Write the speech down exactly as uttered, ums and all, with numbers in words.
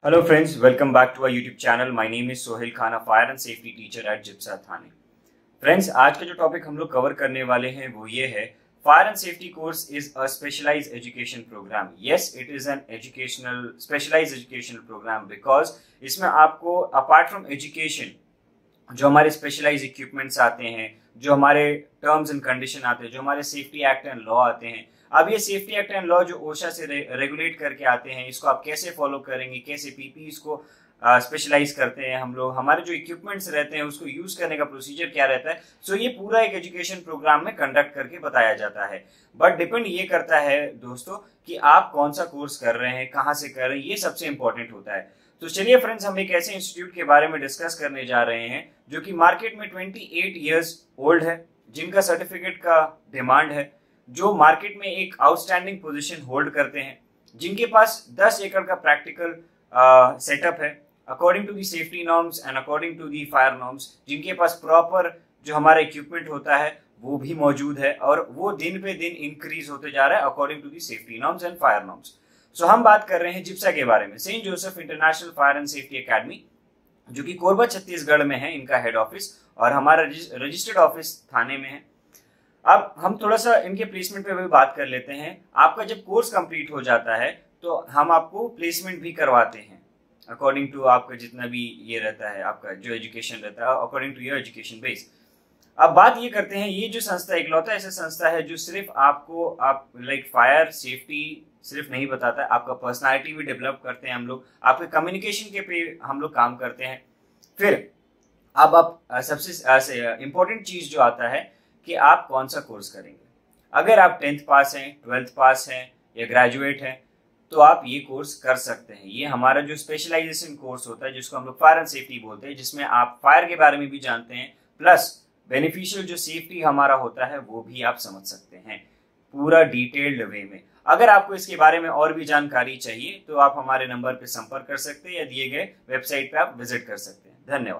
Hello friends, welcome back to our YouTube channel. My name is Sohail Khan, a fire and safety teacher at Gypsa Thane. Friends, आज का जो topic हम लोग cover करने वाले हैं वो ये है, fire and safety course is a specialised education programme. Yes, it is an educational specialised educational programme because इसमें आपको अपार्ट फ्रॉम एजुकेशन जो हमारे स्पेशलाइज्ड इक्विपमेंट्स आते हैं, जो हमारे टर्म्स एंड कंडीशन आते हैं, जो हमारे सेफ्टी एक्ट एंड लॉ आते हैं. अब ये सेफ्टी एक्ट एंड लॉ जो ओशा से रे, रेगुलेट करके आते हैं, इसको आप कैसे फॉलो करेंगे, कैसे पीपीई को स्पेशलाइज करते हैं हम लोग, हमारे जो इक्विपमेंट्स रहते हैं उसको यूज करने का प्रोसीजर क्या रहता है. सो so ये पूरा एक एजुकेशन प्रोग्राम में कंडक्ट करके बताया जाता है. बट डिपेंड ये करता है दोस्तों कि आप कौन सा कोर्स कर रहे हैं, कहाँ से कर रहे हैं, ये सबसे इंपॉर्टेंट होता है. तो चलिए फ्रेंड्स, हम एक ऐसे इंस्टीट्यूट के बारे में डिस्कस करने जा रहे हैं जो कि मार्केट में ट्वेंटी एट ईयर्स ओल्ड है, जिनका सर्टिफिकेट का डिमांड है, जो मार्केट में एक आउटस्टैंडिंग पोजीशन होल्ड करते हैं, जिनके पास दस एकड़ का प्रैक्टिकल सेटअप uh, है according to the safety norms and according to the fire norms, जिनके पास प्रॉपर जो हमारा इक्विपमेंट होता है वो भी मौजूद है और वो दिन पे दिन इंक्रीज होते जा रहा है according to the safety norms and fire norms. So हम बात कर रहे हैं जिप्सा के बारे में, Saint Joseph international fire and Safety Academy, जो कि कोरबा छत्तीसगढ़ में है इनका हेड ऑफिस और हमारा रजिस्टर्ड ऑफिस थाने में है. अब हम थोड़ा सा इनके प्लेसमेंट पे भी बात कर लेते हैं. आपका जब कोर्स कंप्लीट हो जाता है तो हम आपको प्लेसमेंट भी करवाते हैं अकॉर्डिंग टू आपका जितना भी ये रहता है, आपका जो एजुकेशन रहता है according to your education base. अब बात ये करते हैं, ये जो संस्था इकलौता ऐसा संस्था है जो सिर्फ आपको आप लाइक फायर सेफ्टी सिर्फ नहीं बताता है, आपका पर्सनैलिटी भी डेवलप करते हैं हम लोग, आपके कम्युनिकेशन के पे हम लोग काम करते हैं. फिर अब आप सबसे इम्पोर्टेंट चीज जो आता है कि आप कौन सा कोर्स करेंगे. अगर आप टेंथ पास हैं, ट्वेल्थ पास हैं या ग्रेजुएट हैं तो आप ये कोर्स कर सकते हैं. ये हमारा जो स्पेशलाइजेशन कोर्स होता है जिसको हम लोग फायर एंड सेफ्टी बोलते हैं, जिसमें आप फायर के बारे में भी जानते हैं प्लस बेनिफिशियल जो सेफ्टी हमारा होता है वो भी आप समझ सकते हैं पूरा डिटेल्ड वे में. अगर आपको इसके बारे में और भी जानकारी चाहिए तो आप हमारे नंबर पर संपर्क कर सकते हैं या दिए गए वेबसाइट पर आप विजिट कर सकते हैं. धन्यवाद.